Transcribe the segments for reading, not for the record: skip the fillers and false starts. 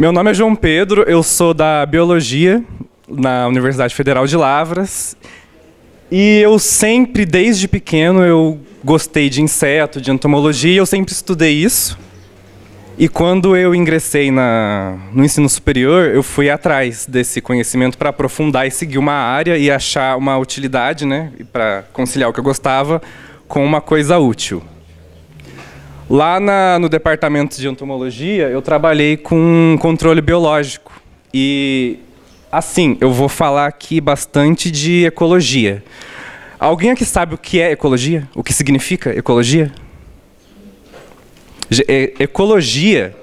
Meu nome é João Pedro, eu sou da Biologia na Universidade Federal de Lavras. E eu sempre, desde pequeno, eu gostei de inseto, de entomologia, eu sempre estudei isso. E quando eu ingressei no ensino superior, eu fui atrás desse conhecimento para aprofundar e seguir uma área e achar uma utilidade, né, para conciliar o que eu gostava com uma coisa útil. Lá no Departamento de Entomologia, eu trabalhei com controle biológico. E, assim, eu vou falar aqui bastante de ecologia. Alguém aqui sabe o que é ecologia? O que significa ecologia? Ecologia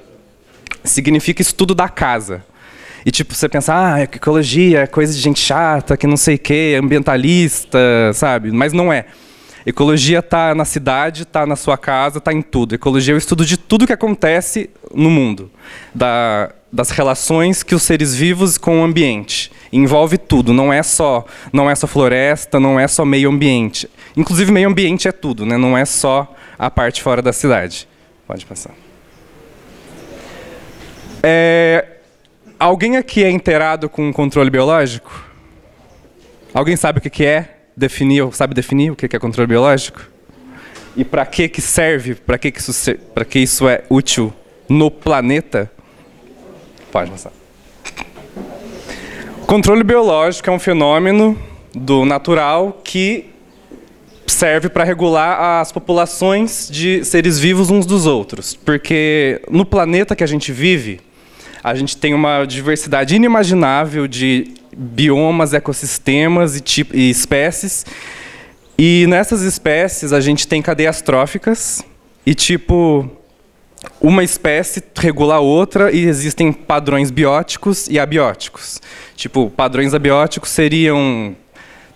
significa estudo da casa. E, tipo, você pensa, ah, ecologia é coisa de gente chata, que não sei o quê, ambientalista, sabe? Mas não é. Ecologia está na cidade, está na sua casa, está em tudo. Ecologia é o estudo de tudo que acontece no mundo, das relações que os seres vivos com o ambiente. Envolve tudo, não é só floresta, não é só meio ambiente. Inclusive meio ambiente é tudo, né? Não é só a parte fora da cidade. Pode passar. Alguém aqui é inteirado com controle biológico? Alguém sabe o que é? Sabe definir o que é controle biológico? E para que serve? Para que isso é útil no planeta? Pode passar. Controle biológico é um fenômeno do natural que serve para regular as populações de seres vivos uns dos outros. Porque no planeta que a gente vive, a gente tem uma diversidade inimaginável de biomas, ecossistemas e espécies. E nessas espécies a gente tem cadeias tróficas e, tipo, uma espécie regula a outra e existem padrões bióticos e abióticos. Tipo, padrões abióticos seriam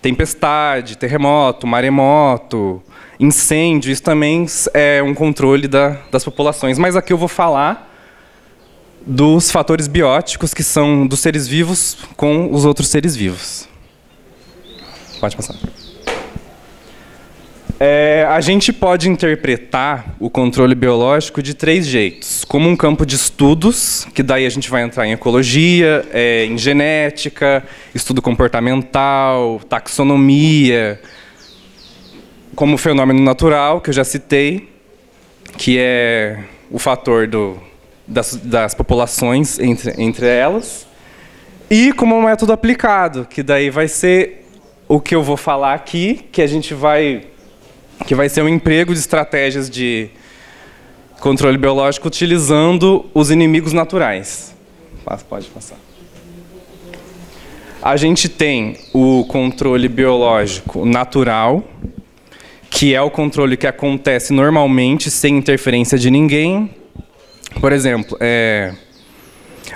tempestade, terremoto, maremoto, incêndio. Isso também é um controle das populações. Mas aqui eu vou falar dos fatores bióticos, que são dos seres vivos com os outros seres vivos. Pode passar. A gente pode interpretar o controle biológico de três jeitos. Como um campo de estudos, que daí a gente vai entrar em ecologia, em genética, estudo comportamental, taxonomia, como fenômeno natural, que eu já citei, que é o fator das populações entre elas, e como um método aplicado, que daí vai ser o que eu vou falar aqui, que vai ser um emprego de estratégias de controle biológico utilizando os inimigos naturais. Pode passar. A gente tem o controle biológico natural, que é o controle que acontece normalmente sem interferência de ninguém. Por exemplo,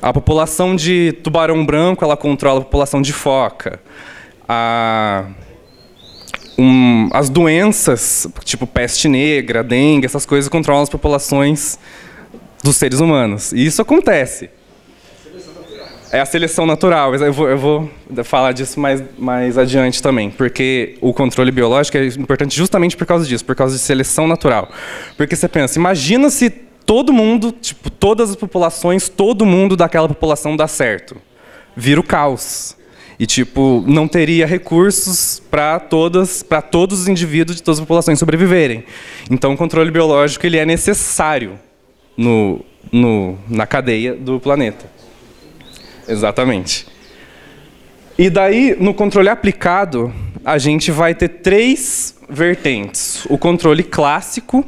a população de tubarão branco, ela controla a população de foca. As doenças, tipo peste negra, dengue, essas coisas controlam as populações dos seres humanos. E isso acontece. É a seleção natural. Eu vou falar disso mais adiante também, porque o controle biológico é importante justamente por causa disso, por causa de seleção natural. Porque você pensa, imagina se todo mundo, tipo, todas as populações, todo mundo daquela população dá certo. Vira o caos. E, tipo, não teria recursos para todos os indivíduos de todas as populações sobreviverem. Então, o controle biológico ele é necessário na cadeia do planeta. Exatamente. E daí, no controle aplicado, a gente vai ter três vertentes. O controle clássico,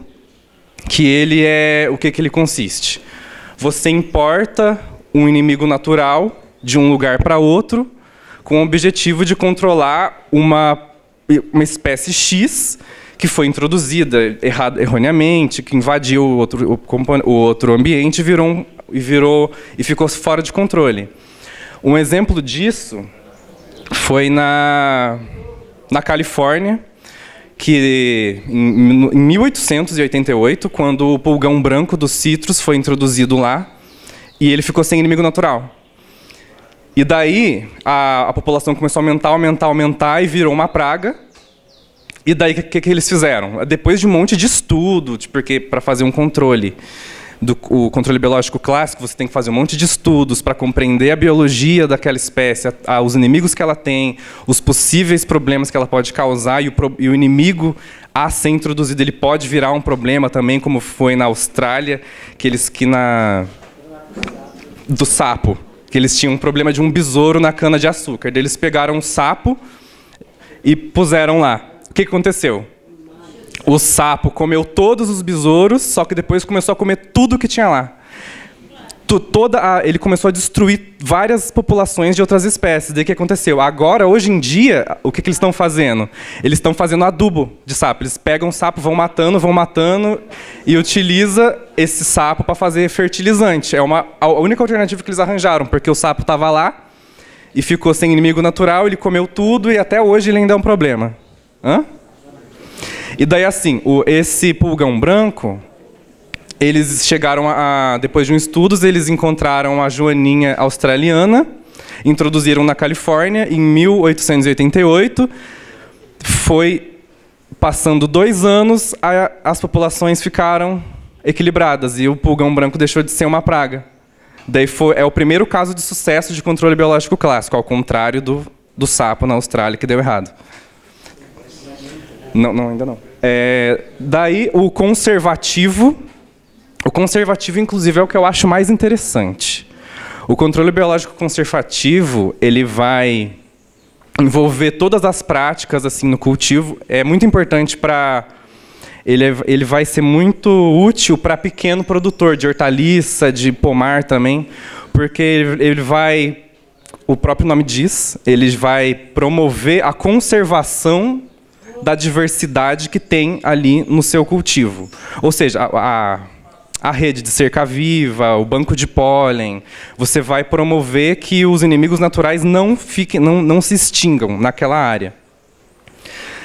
que ele é o que ele consiste. Você importa um inimigo natural de um lugar para outro com o objetivo de controlar uma espécie X que foi introduzida erroneamente, que invadiu o outro ambiente e ficou fora de controle. Um exemplo disso foi na Califórnia, que em 1888, quando o pulgão branco dos citros foi introduzido lá, e ele ficou sem inimigo natural. E daí a população começou a aumentar, e virou uma praga. E daí o que eles fizeram? Depois de um monte de estudo, porque para fazer um controle o controle biológico clássico, você tem que fazer um monte de estudos para compreender a biologia daquela espécie, os inimigos que ela tem, os possíveis problemas que ela pode causar, e o inimigo a ser introduzido, ele pode virar um problema também, como foi na Austrália, do sapo, que eles tinham um problema de um besouro na cana de açúcar. Daí eles pegaram um sapo e puseram lá. O que aconteceu? O sapo comeu todos os besouros, só que depois começou a comer tudo que tinha lá. Ele começou a destruir várias populações de outras espécies. Daí o que aconteceu? Agora, hoje em dia, o que eles estão fazendo? Eles estão fazendo adubo de sapo. Eles pegam o sapo, vão matando e utiliza esse sapo para fazer fertilizante. É a única alternativa que eles arranjaram, porque o sapo estava lá e ficou sem inimigo natural, ele comeu tudo e até hoje ele ainda é um problema. Hã? E daí, assim, esse pulgão branco, eles chegaram depois de um estudo, eles encontraram a joaninha australiana, introduziram na Califórnia em 1888. Foi passando 2 anos, as populações ficaram equilibradas e o pulgão branco deixou de ser uma praga. Daí é o primeiro caso de sucesso de controle biológico clássico, ao contrário do sapo na Austrália, que deu errado. Não, não, ainda não. Daí o conservativo. O conservativo, inclusive, é o que eu acho mais interessante. O controle biológico conservativo, ele vai envolver todas as práticas assim no cultivo. É muito importante para... Ele vai ser muito útil para pequeno produtor de hortaliça, de pomar também, porque ele vai... O próprio nome diz, ele vai promover a conservação da diversidade que tem ali no seu cultivo. Ou seja, a rede de cerca-viva, o banco de pólen, você vai promover que os inimigos naturais não se extingam naquela área,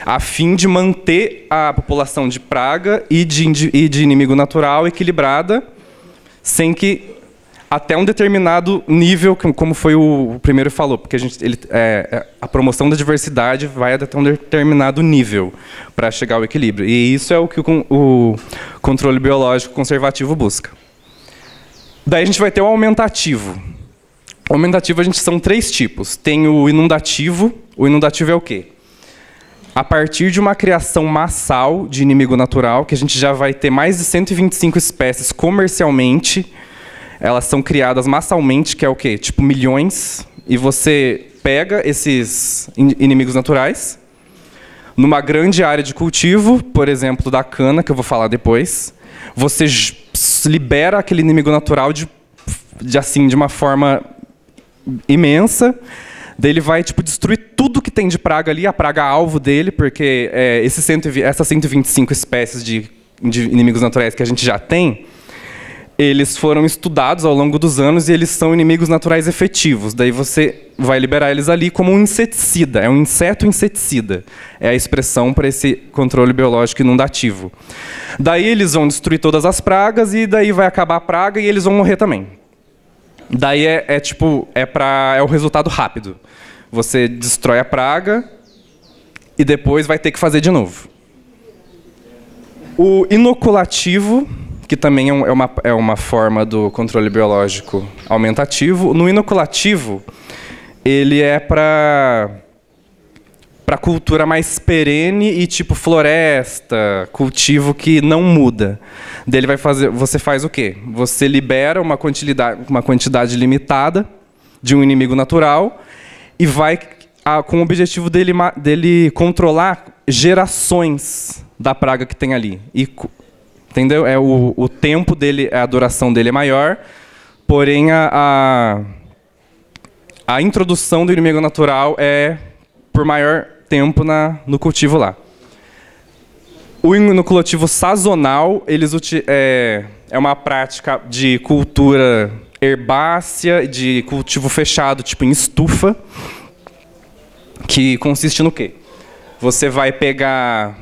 a fim de manter a população de praga e de inimigo natural equilibrada, sem que, até um determinado nível, como foi o primeiro falou, porque a promoção da diversidade vai até um determinado nível para chegar ao equilíbrio. E isso é o que o controle biológico conservativo busca. Daí a gente vai ter o aumentativo. O aumentativo são 3 tipos. Tem o inundativo. O inundativo é o quê? A partir de uma criação massal de inimigo natural, que a gente já vai ter mais de 125 espécies comercialmente. Elas são criadas massalmente, que é o quê? Tipo milhões. E você pega esses inimigos naturais numa grande área de cultivo, por exemplo, da cana, que eu vou falar depois. Você libera aquele inimigo natural de uma forma imensa. Daí ele vai destruir tudo que tem de praga ali, a praga alvo dele, porque essas 125 espécies de inimigos naturais que a gente já tem, eles foram estudados ao longo dos anos e eles são inimigos naturais efetivos. Daí você vai liberar eles ali como um inseticida. É um inseto inseticida. É a expressão para esse controle biológico inundativo. Daí eles vão destruir todas as pragas e daí vai acabar a praga e eles vão morrer também. Daí é o resultado rápido. Você destrói a praga e depois vai ter que fazer de novo. O inoculativo, que também é uma forma do controle biológico aumentativo. No inoculativo, ele é para cultura mais perene e tipo floresta, cultivo que não muda. Daí ele vai fazer, você faz o quê? Você libera uma quantidade limitada de um inimigo natural e vai com o objetivo dele controlar gerações da praga que tem ali. Entendeu? O tempo dele, a duração dele é maior, porém a introdução do inimigo natural é por maior tempo no cultivo lá. O inoculativo sazonal é uma prática de cultura herbácea, de cultivo fechado, tipo em estufa, que consiste no quê? Você vai pegar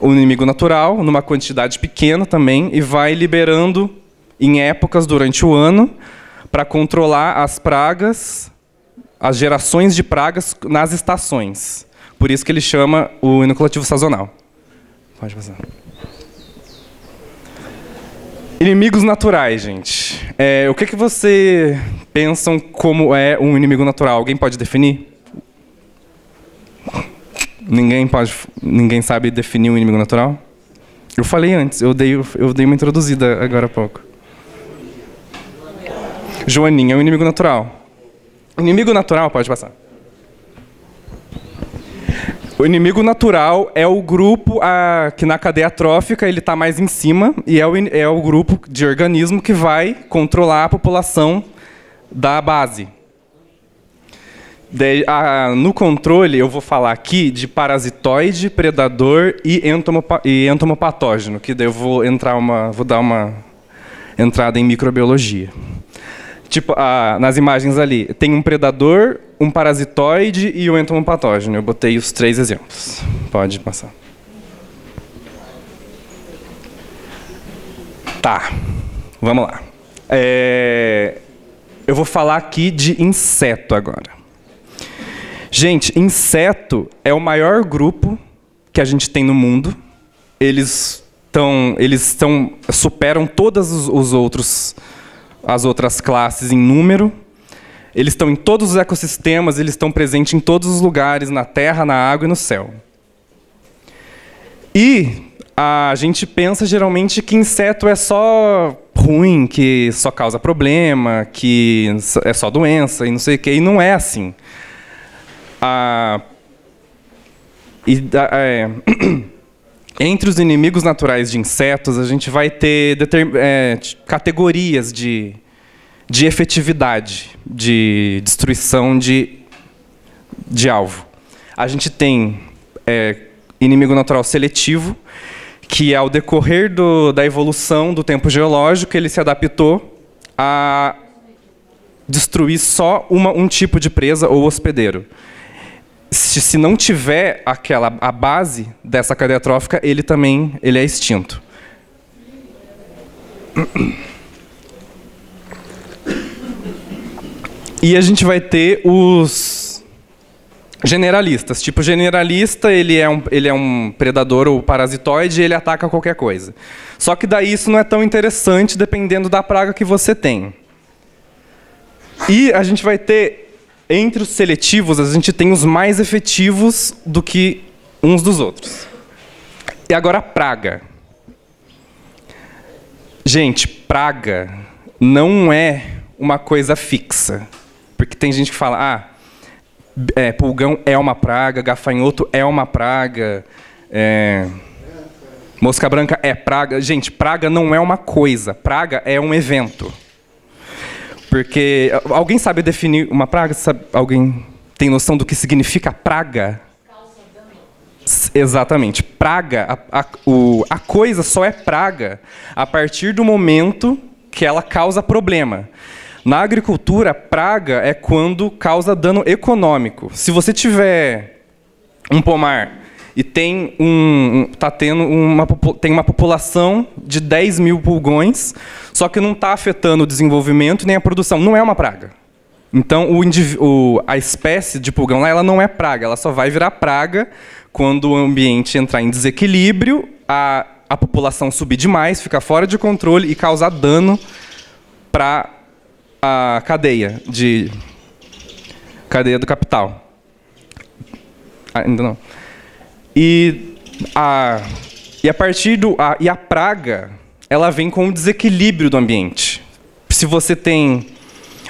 o inimigo natural, numa quantidade pequena também, e vai liberando em épocas durante o ano para controlar as pragas, as gerações de pragas nas estações. Por isso que ele chama o inoculativo sazonal. Pode passar. Inimigos naturais, gente. O que você pensam como é um inimigo natural? Alguém pode definir? Ninguém sabe definir um inimigo natural? Eu falei antes, eu dei uma introduzida agora há pouco. Joaninha é um inimigo natural. Inimigo natural, pode passar. O inimigo natural é o grupo que na cadeia trófica ele está mais em cima e é o grupo de organismo que vai controlar a população da base. No controle, eu vou falar aqui de parasitoide, predador e entomopatógeno, que daí eu vou dar uma entrada em microbiologia. Tipo, nas imagens ali, tem um predador, um parasitoide e um entomopatógeno. Eu botei os três exemplos. Pode passar. Tá, vamos lá. Eu vou falar aqui de inseto agora. Gente, inseto é o maior grupo que a gente tem no mundo. Eles superam todas as outras classes em número. Eles estão em todos os ecossistemas, eles estão presentes em todos os lugares, na terra, na água e no céu. E a gente pensa geralmente que inseto é só ruim, que só causa problema, que é só doença e não sei o quê, e não é assim. Entre os inimigos naturais de insetos, a gente vai ter categorias de efetividade, de destruição de alvo. A gente tem inimigo natural seletivo, que ao decorrer da evolução do tempo geológico, ele se adaptou a destruir só um tipo de presa ou hospedeiro. Se não tiver a base dessa cadeia trófica, ele é extinto. E a gente vai ter os generalistas. Tipo, generalista, ele é um predador ou parasitoide e ele ataca qualquer coisa. Só que daí isso não é tão interessante dependendo da praga que você tem. E a gente vai ter... Entre os seletivos, a gente tem os mais efetivos do que uns dos outros. E agora, praga. Gente, praga não é uma coisa fixa. Porque tem gente que fala, pulgão é uma praga, gafanhoto é uma praga, mosca branca é praga. Gente, praga não é uma coisa, praga é um evento. Porque alguém sabe definir uma praga? Alguém tem noção do que significa praga? Exatamente. Praga, a coisa só é praga a partir do momento que ela causa problema. Na agricultura, praga é quando causa dano econômico. Se você tiver um pomar e tem uma população de 10 mil pulgões, só que não está afetando o desenvolvimento nem a produção. Não é uma praga. Então, a espécie de pulgão lá, ela não é praga. Ela só vai virar praga quando o ambiente entrar em desequilíbrio, a população subir demais, ficar fora de controle e causar dano para a cadeia do capital. Ainda não. E a praga, ela vem com o desequilíbrio do ambiente. Se você tem...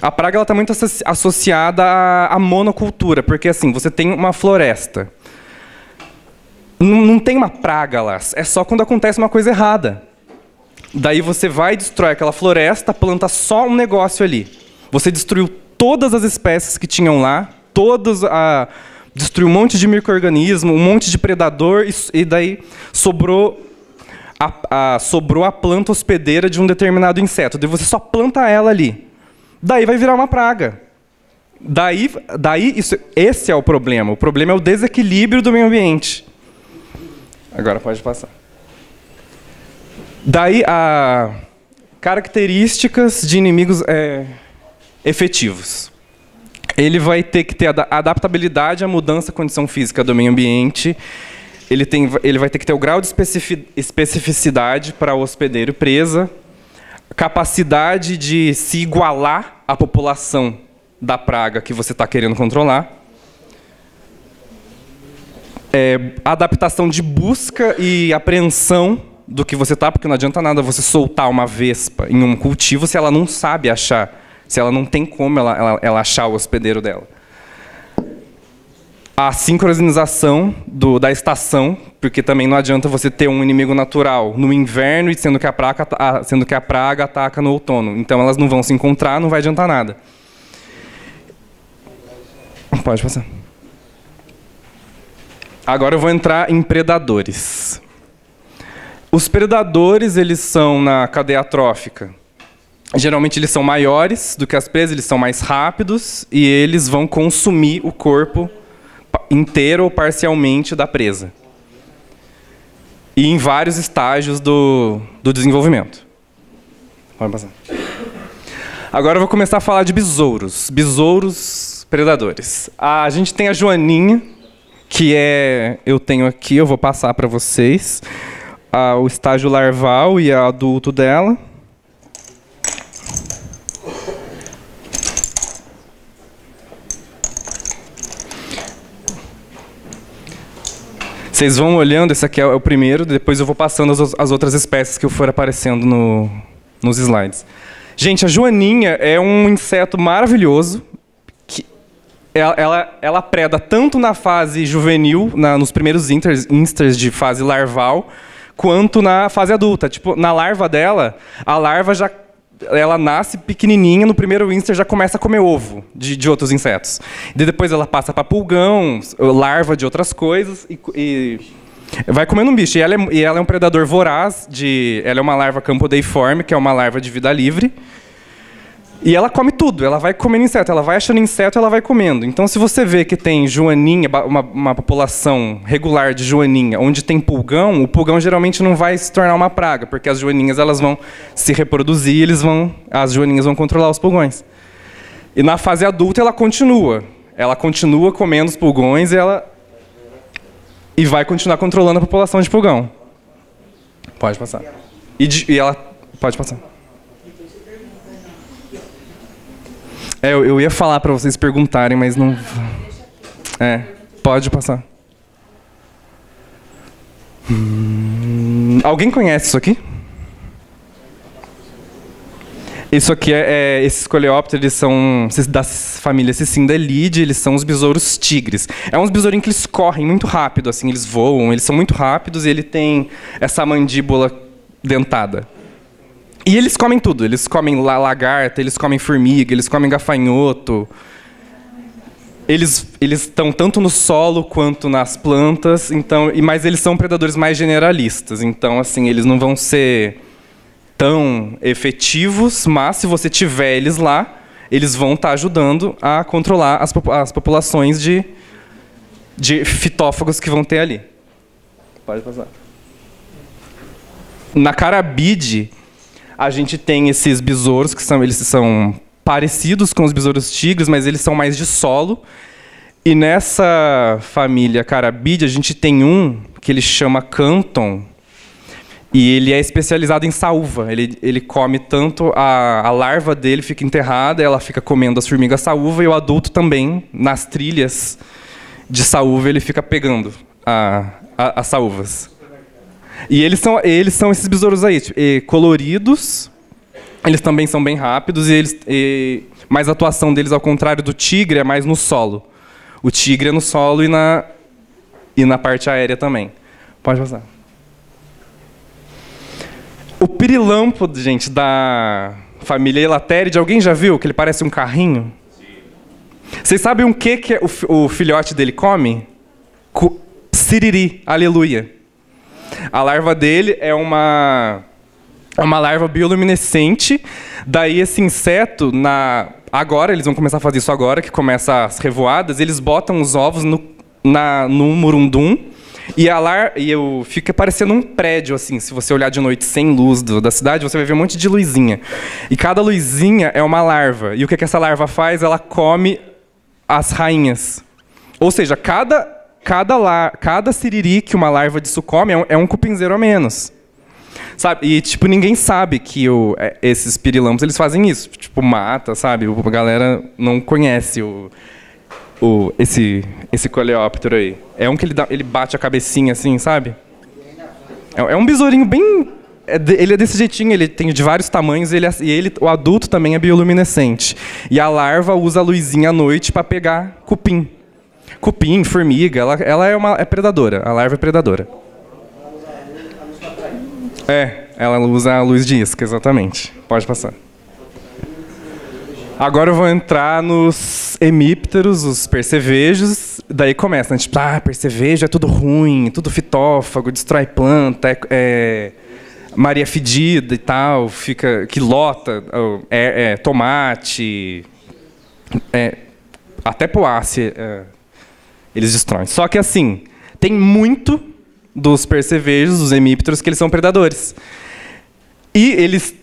A praga está muito associada à monocultura, porque assim, você tem uma floresta. Não tem uma praga lá, é só quando acontece uma coisa errada. Daí você vai e destrói aquela floresta, planta só um negócio ali. Você destruiu todas as espécies que tinham lá, destruiu um monte de micro-organismo, um monte de predador, e daí sobrou a planta hospedeira de um determinado inseto. Daí você só planta ela ali. Daí vai virar uma praga. Esse é o problema. O problema é o desequilíbrio do meio ambiente. Agora pode passar. Daí, características de inimigos efetivos. Ele vai ter que ter adaptabilidade à mudança da condição física do meio ambiente. Ele vai ter que ter o grau de especificidade para o hospedeiro e presa. capacidade de se igualar à população da praga que você está querendo controlar, adaptação de busca e apreensão do que você está, porque não adianta nada você soltar uma vespa em um cultivo se ela não sabe achar, se ela não tem como ela achar o hospedeiro dela. A sincronização da estação, porque também não adianta você ter um inimigo natural no inverno e sendo que a praga ataca no outono. Então elas não vão se encontrar, não vai adiantar nada. Pode passar. Agora eu vou entrar em predadores. Os predadores, eles são na cadeia trófica. Geralmente eles são maiores do que as presas, eles são mais rápidos e eles vão consumir o corpo inteiro ou parcialmente da presa. E em vários estágios do desenvolvimento. Pode passar. Agora eu vou começar a falar de besouros. Besouros predadores. A gente tem a Joaninha, que eu tenho aqui, eu vou passar para vocês, o estágio larval e adulto dela. Vocês vão olhando, esse aqui é o primeiro, depois eu vou passando as outras espécies que for aparecendo nos slides. Gente, a joaninha é um inseto maravilhoso. Que ela preda tanto na fase juvenil, nos primeiros insters de fase larval, quanto na fase adulta. Tipo, na larva dela, a larva ela nasce pequenininha, no primeiro instante já começa a comer ovo de outros insetos. E depois ela passa para pulgão, larva de outras coisas e vai comendo um bicho. E ela é um predador voraz, ela é uma larva campodeiforme, que é uma larva de vida livre. E ela come tudo, ela vai comendo inseto, ela vai achando inseto, ela vai comendo. Então se você vê que tem joaninha, uma população regular de joaninha, onde tem pulgão, o pulgão geralmente não vai se tornar uma praga, porque as joaninhas elas vão se reproduzir, as joaninhas vão controlar os pulgões. E na fase adulta ela continua comendo os pulgões e vai continuar controlando a população de pulgão. Pode passar. Pode passar. Eu ia falar para vocês perguntarem, mas não... Pode passar. Alguém conhece isso aqui? Isso aqui esses coleópteros, eles são da família Cicindelidae, eles são os besouros tigres. É uns besourinhos que eles correm muito rápido, assim, eles voam, eles são muito rápidos e ele tem essa mandíbula dentada. E eles comem tudo. Eles comem lagarta, eles comem formiga, eles comem gafanhoto. Eles estão tanto no solo quanto nas plantas, então, mas eles são predadores mais generalistas. Então, assim, eles não vão ser tão efetivos, mas se você tiver eles lá, eles vão estar ajudando a controlar as populações de fitófagos que vão ter ali. Pode passar. Na carabide... A gente tem esses besouros, eles são parecidos com os besouros tigres, mas eles são mais de solo. E nessa família carabide, a gente tem um que ele chama Canton, e ele é especializado em saúva. Ele come tanto, a larva dele fica enterrada, ela fica comendo as formigas saúva, e o adulto também, nas trilhas de saúva, ele fica pegando as saúvas. E eles são esses besouros aí, coloridos, eles também são bem rápidos, mas a atuação deles, ao contrário do tigre, é mais no solo. O tigre é no solo e na parte aérea também. Pode passar. O pirilampo, gente, da família Elateridae, alguém já viu que ele parece um carrinho? Sim. Vocês sabem o que o filhote dele come? Siriri, aleluia. A larva dele é uma larva bioluminescente. Daí esse inseto, agora, eles vão começar a fazer isso agora, que começa as revoadas, eles botam os ovos no murundum e fica parecendo um prédio, assim. Se você olhar de noite sem luz da cidade, você vai ver um monte de luzinha. E cada luzinha é uma larva. E o que essa larva faz? Ela come as rainhas. Ou seja, cada siriri que uma larva disso come é um cupinzeiro a menos. sabe? E, tipo, ninguém sabe que esses pirilampos, eles fazem isso. Tipo, mata, sabe? A galera não conhece esse coleóptero aí. É um que ele bate a cabecinha assim, sabe? É um besourinho bem... Ele é desse jeitinho, ele tem de vários tamanhos, o adulto também é bioluminescente. E a larva usa a luzinha à noite para pegar cupim. Cupim, formiga, ela é predadora, a larva é predadora. É, ela usa a luz de isca, exatamente. Pode passar. Agora eu vou entrar nos hemípteros, os percevejos. Daí começa, né? Tipo, percevejo é tudo ruim, tudo fitófago, destrói planta, Maria fedida e tal, quilota, tomate, até poácea, eles destroem. Só que assim, tem muito dos percevejos, dos hemípteros, que eles são predadores. E eles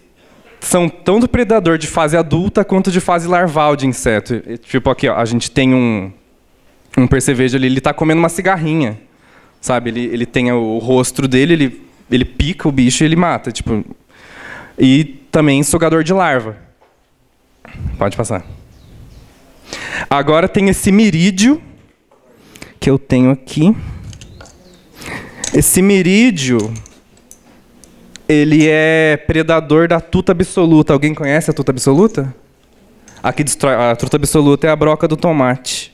são tanto predador de fase adulta quanto de fase larval de inseto. Tipo aqui, ó, a gente tem um percevejo ali, ele está comendo uma cigarrinha, sabe? Ele tem o rostro dele, ele pica o bicho e ele mata, tipo. E também sugador de larva. Pode passar. Agora tem esse mirídeo que eu tenho aqui. Esse mirídeo, ele é predador da tuta absoluta. Alguém conhece a tuta absoluta? A que destrói. A tuta absoluta é a broca do tomate.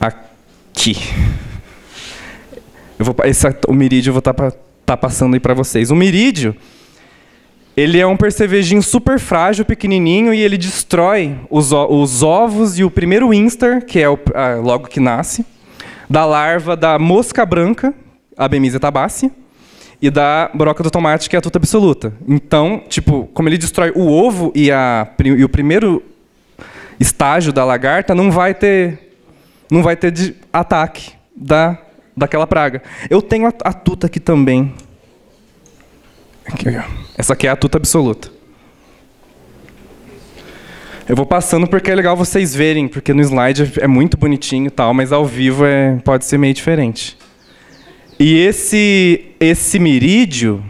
Aqui. O mirídeo eu vou estar passando aí para vocês. O mirídeo, ele é um percevejinho super frágil, pequenininho, e ele destrói os ovos e o primeiro instar, que é logo que nasce, da larva da mosca branca, a Bemisia tabaci, e da broca do tomate, que é a tuta absoluta. Então, tipo, como ele destrói o ovo e o primeiro estágio da lagarta, não vai ter de ataque daquela praga. Eu tenho a tuta aqui também. Aqui, ó. Essa aqui é a tuta absoluta. Eu vou passando porque é legal vocês verem, porque no slide é muito bonitinho e tal, mas ao vivo pode ser meio diferente. E esse mirídeo,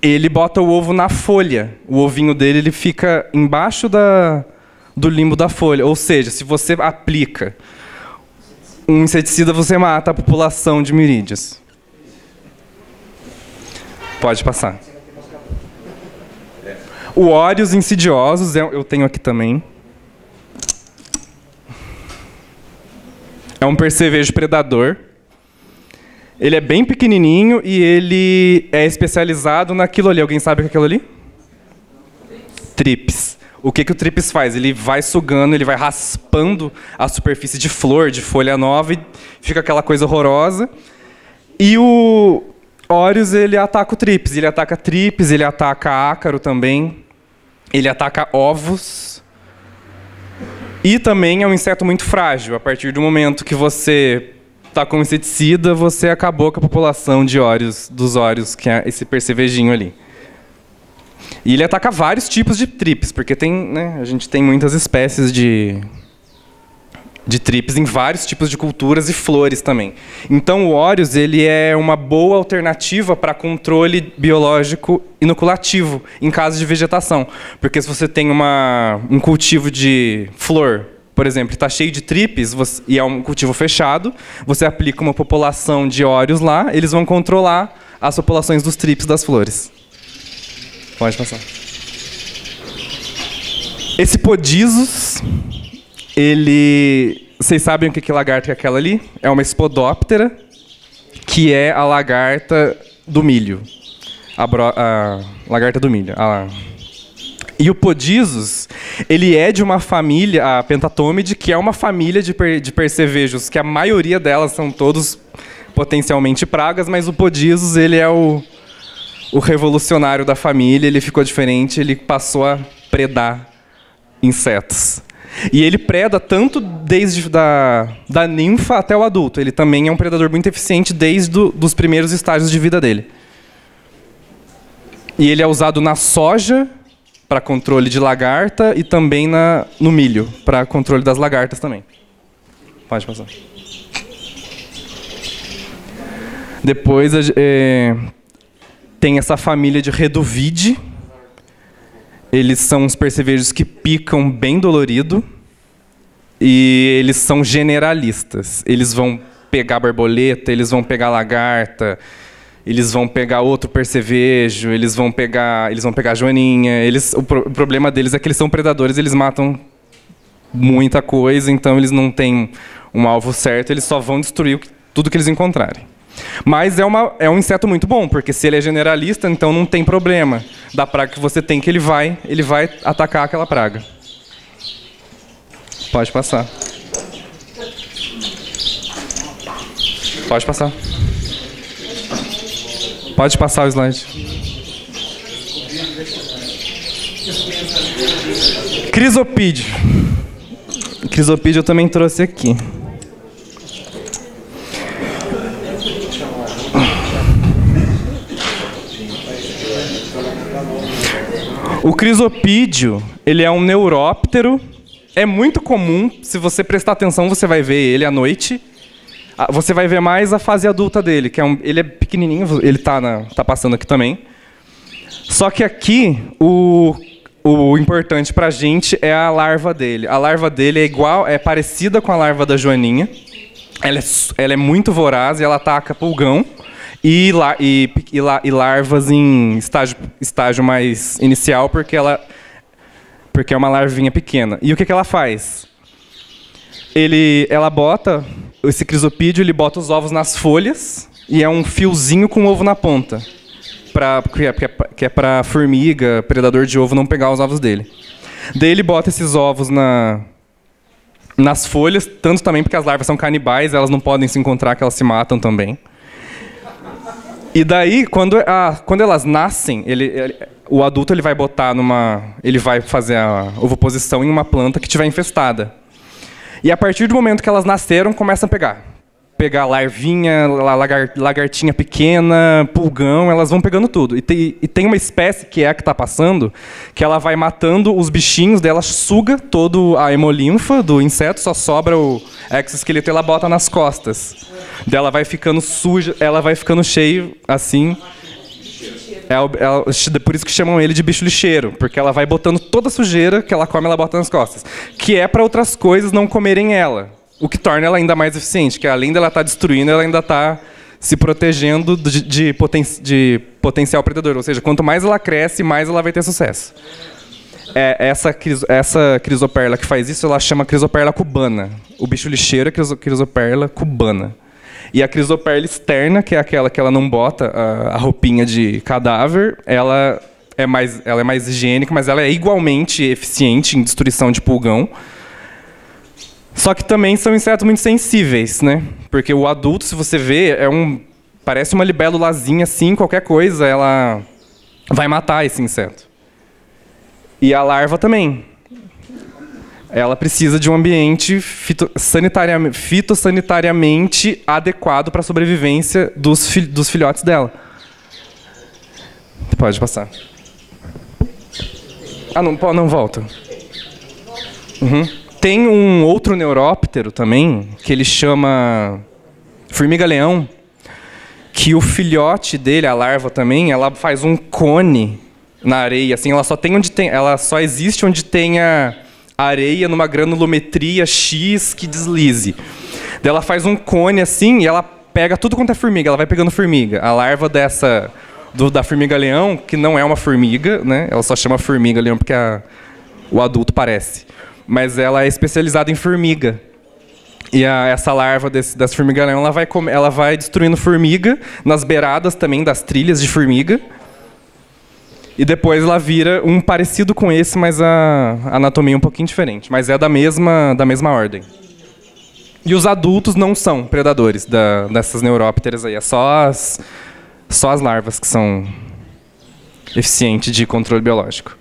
ele bota o ovo na folha. O ovinho dele ele fica embaixo do limbo da folha. Ou seja, se você aplica um inseticida, você mata a população de mirídeos. Pode passar. O óreos insidiosos, eu tenho aqui também. É um percevejo predador. Ele é bem pequenininho e ele é especializado naquilo ali. Alguém sabe o que é aquilo ali? Trips. O que o trips faz? Ele vai sugando, ele vai raspando a superfície de flor, de folha nova, e fica aquela coisa horrorosa. E o óreos, ele ataca o trips. Ele ataca trips, ele ataca ácaro também. Ele ataca ovos. E também é um inseto muito frágil. A partir do momento que você está com inseticida, você acabou com a população de óreos, dos óreos, que é esse percevejinho ali. E ele ataca vários tipos de trips, porque tem, né, a gente tem muitas espécies de trips em vários tipos de culturas e flores também. Então o óreos, ele é uma boa alternativa para controle biológico inoculativo em caso de vegetação. Porque se você tem um cultivo de flor, por exemplo, está cheio de trips e é um cultivo fechado, você aplica uma população de óreos lá, eles vão controlar as populações dos trips das flores. Pode passar. Esse Podisus, vocês sabem o que é lagarta, que é aquela ali? É uma espodóptera, que é a lagarta do milho. A lagarta do milho. E o Podisus, ele é de uma família, a Pentatomidae, que é uma família de percevejos, que a maioria delas são todos potencialmente pragas, mas o Podisus, ele é o revolucionário da família, ele ficou diferente, ele passou a predar insetos. E ele preda tanto desde da ninfa até o adulto. Ele também é um predador muito eficiente desde os primeiros estágios de vida dele. E ele é usado na soja para controle de lagarta e também no milho, para controle das lagartas também. Pode passar. Depois tem essa família de Reduvidae. Eles são uns percevejos que picam bem dolorido. E eles são generalistas. Eles vão pegar borboleta, eles vão pegar lagarta, eles vão pegar outro percevejo, eles vão pegar joaninha. O problema deles é que eles são predadores, eles matam muita coisa, então eles não têm um alvo certo, eles só vão destruir tudo que eles encontrarem. Mas é um inseto muito bom, porque se ele é generalista, então não tem problema da praga que você tem, que ele vai atacar aquela praga. Pode passar. Pode passar. Pode passar o slide. Crisopídeo. Crisopídeo eu também trouxe aqui. O crisopídeo, ele é um neuróptero. É muito comum, se você prestar atenção, você vai ver ele à noite. Você vai ver mais a fase adulta dele, que é ele é pequenininho, ele tá passando aqui também. Só que aqui, o importante pra gente é a larva dele. A larva dele é parecida com a larva da joaninha. Ela é muito voraz e ela ataca pulgão e larvas em estágio mais inicial, porque é uma larvinha pequena. E o que ela faz? Ela bota, esse crisopídeo, ele bota os ovos nas folhas, e é um fiozinho com ovo na ponta, que é para formiga, predador de ovo, não pegar os ovos dele. Daí ele bota esses ovos nas folhas, tanto também porque as larvas são canibais, elas não podem se encontrar, que elas se matam também. E daí, quando elas nascem, o adulto vai fazer a ovoposição em uma planta que estiver infestada. E a partir do momento que elas nasceram, começam a pegar larvinha, lagartinha pequena, pulgão, elas vão pegando tudo. E tem uma espécie, que é a que está passando, que ela vai matando os bichinhos dela, suga toda a hemolinfa do inseto, só sobra o exoesqueleto e ela bota nas costas. Dela vai ficando suja, ela vai ficando cheia, assim. Por isso que chamam ele de bicho lixeiro, porque ela vai botando toda a sujeira que ela come, ela bota nas costas. Que é para outras coisas não comerem ela. O que torna ela ainda mais eficiente, que além dela estar destruindo, ela ainda está se protegendo de potencial predador. Ou seja, quanto mais ela cresce, mais ela vai ter sucesso. Essa crisoperla que faz isso, ela chama crisoperla cubana. O bicho lixeiro é crisoperla cubana. E a crisoperla externa, que é aquela que ela não bota a roupinha de cadáver, ela é mais higiênica, mas ela é igualmente eficiente em destruição de pulgão. Só que também são insetos muito sensíveis, né? Porque o adulto, se você vê, parece uma libélulazinha assim, qualquer coisa, ela vai matar esse inseto. E a larva também. Ela precisa de um ambiente fitossanitariamente adequado para a sobrevivência dos filhotes dela. Pode passar. Ah, não volta. Uhum. Tem um outro neuróptero também, que ele chama formiga-leão, que o filhote dele, a larva também, ela faz um cone na areia, assim, ela só existe onde tenha areia numa granulometria X que deslize. Daí ela faz um cone assim e ela pega tudo quanto é formiga, ela vai pegando formiga. A larva da formiga-leão, que não é uma formiga, né? Ela só chama formiga-leão porque o adulto parece. Mas ela é especializada em formiga. E essa larva das formiga-leão, ela vai destruindo formiga nas beiradas também das trilhas de formiga. E depois ela vira um parecido com esse, mas a anatomia é um pouquinho diferente. Mas é da mesma ordem. E os adultos não são predadores dessas neurópteras aí. É só as larvas que são eficientes de controle biológico.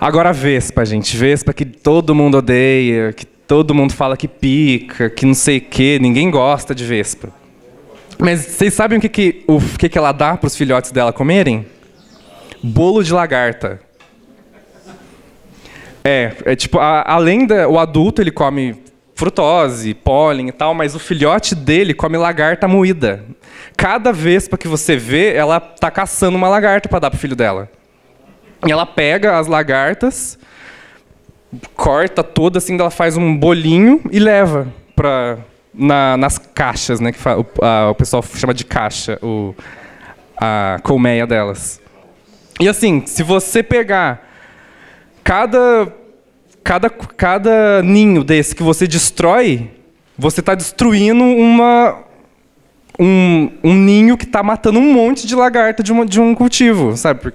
Agora a vespa, gente. Vespa que todo mundo odeia, que todo mundo fala que pica, que não sei o quê. Ninguém gosta de vespa. Mas vocês sabem o que ela dá para os filhotes dela comerem? Bolo de lagarta. É tipo, o adulto ele come frutose, pólen e tal, mas o filhote dele come lagarta moída. Cada vespa que você vê, ela tá caçando uma lagarta para dar pro filho dela. E ela pega as lagartas, corta toda, assim, ela faz um bolinho e leva para nas caixas, né? Que o pessoal chama de caixa a colmeia delas. E assim, se você pegar cada ninho desse que você destrói, você está destruindo um ninho que está matando um monte de lagarta de um cultivo, sabe?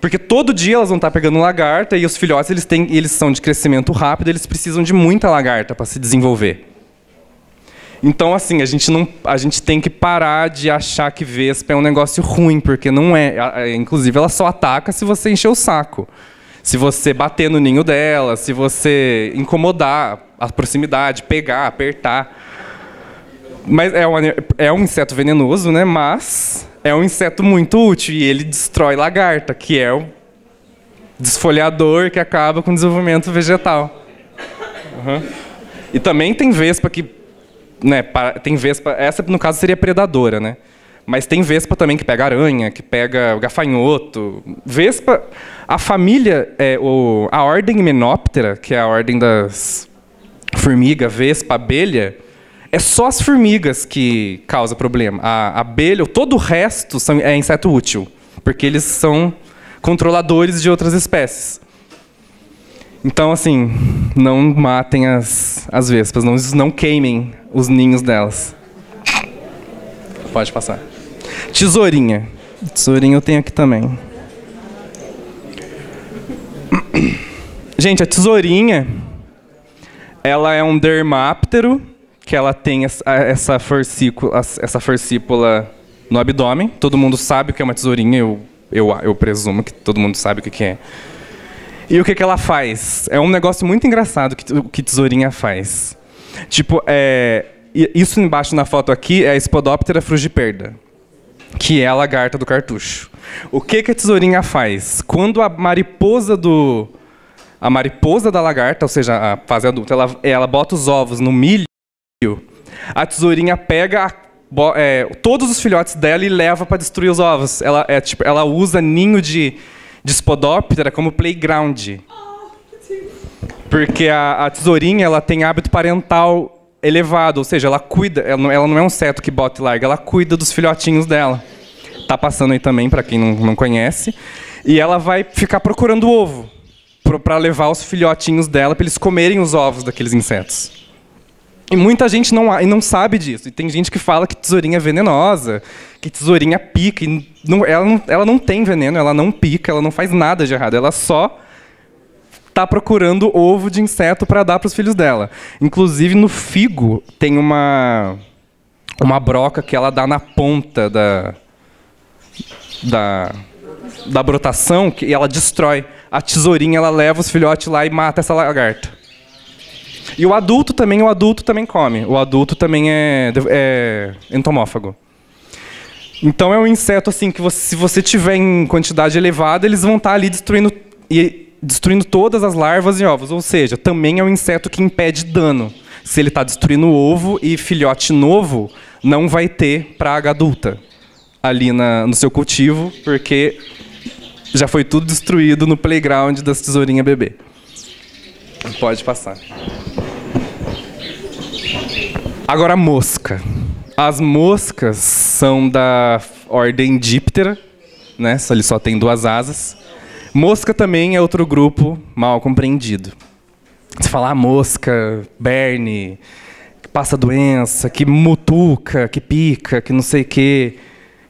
Porque todo dia elas vão estar pegando lagarta, e os filhotes eles são de crescimento rápido, eles precisam de muita lagarta para se desenvolver. Então, assim, a gente tem que parar de achar que vespa é um negócio ruim, porque não é. Inclusive, ela só ataca se você encher o saco. Se você bater no ninho dela, se você incomodar a proximidade, pegar, apertar. Mas é um inseto venenoso, né? Mas é um inseto muito útil, e ele destrói lagarta, que é o desfolhador que acaba com o desenvolvimento vegetal. Uhum. E também tem vespa que... Né, tem vespa, essa no caso seria predadora, né? Mas tem vespa também que pega aranha, que pega gafanhoto. Vespa, a família, a ordem Hymenoptera, que é a ordem das formigas, vespa, abelha, é só as formigas que causam problema. A abelha, todo o resto é inseto útil, porque eles são controladores de outras espécies. Então, assim, não matem as vespas, não queimem os ninhos delas. Pode passar. Tesourinha. Tesourinha eu tenho aqui também. Gente, a tesourinha, ela é um dermáptero, que ela tem essa forcícula no abdômen. Todo mundo sabe o que é uma tesourinha, eu presumo que todo mundo sabe o que é. E o que ela faz? É um negócio muito engraçado que tesourinha faz. Tipo, isso embaixo na foto aqui é a Spodoptera frugiperda, que é a lagarta do cartucho. O que a tesourinha faz? Quando a mariposa da lagarta, ou seja, a fase adulta, ela bota os ovos no milho, a tesourinha pega todos os filhotes dela e leva para destruir os ovos. Ela usa ninho de Spodoptera como playground. Porque a tesourinha, ela tem hábito parental elevado, ou seja, ela cuida, ela não é um inseto que bota e larga, ela cuida dos filhotinhos dela. Tá passando aí também, para quem não conhece. E ela vai ficar procurando o ovo, para levar os filhotinhos dela, para eles comerem os ovos daqueles insetos. E muita gente não sabe disso. E tem gente que fala que tesourinha é venenosa, que tesourinha pica. E ela não tem veneno, ela não pica, ela não faz nada de errado. Ela só está procurando ovo de inseto para dar para os filhos dela. Inclusive, no figo, tem uma broca que ela dá na ponta da brotação, e ela destrói. A tesourinha, ela leva os filhotes lá e mata essa lagarta. E o adulto também come. O adulto também é entomófago. Então é um inseto assim que se você tiver em quantidade elevada, eles vão estar ali destruindo todas as larvas e ovos. Ou seja, também é um inseto que impede dano. Se ele está destruindo ovo e filhote novo, não vai ter praga adulta ali no seu cultivo, porque já foi tudo destruído no playground das tesourinhas bebê. Pode passar. Agora a mosca. As moscas são da ordem Diptera, né? Ele só tem duas asas. Mosca também é outro grupo mal compreendido. Se falar mosca, berne, que passa doença, que mutuca, que pica, que não sei o quê,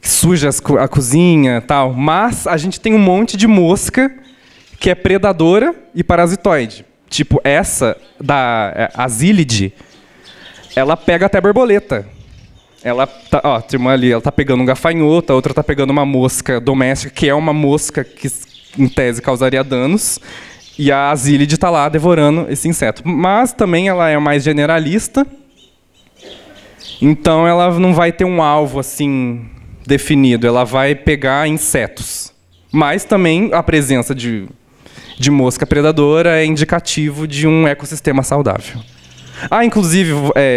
que suja a cozinha e tal. Mas a gente tem um monte de mosca que é predadora e parasitoide. Tipo, essa da Azílide, ela pega até borboleta. Ela tá, ó, tem uma ali, ela tá pegando um gafanhoto, a outra tá pegando uma mosca doméstica, que é uma mosca que, em tese, causaria danos. E a Azílide tá lá devorando esse inseto. Mas também ela é mais generalista. Então ela não vai ter um alvo assim definido. Ela vai pegar insetos. Mas também a presença de mosca predadora é indicativo de um ecossistema saudável. Ah, inclusive,